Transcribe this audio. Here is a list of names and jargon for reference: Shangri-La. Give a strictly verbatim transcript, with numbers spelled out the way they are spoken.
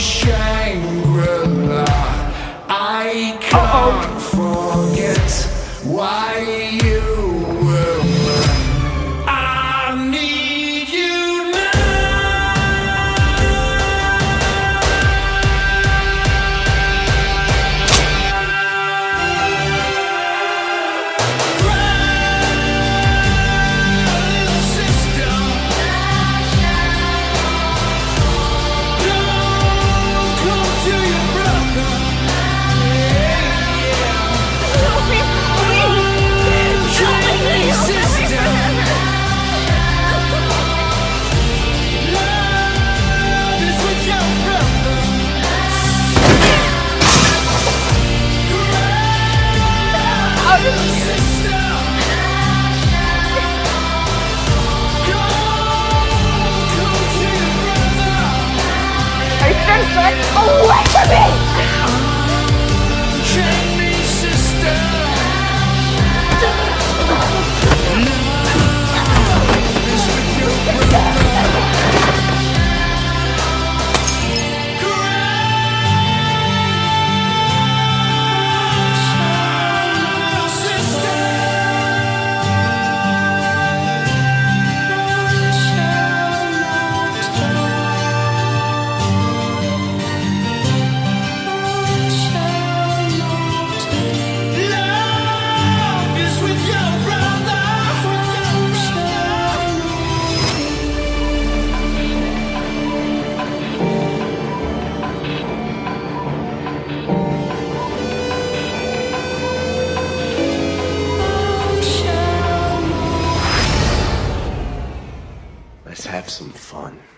say Shangri-La. I can't uh-oh. forget why you were mine. I need you now. Away from me! Take me, sister. Love is with your Let's have some fun.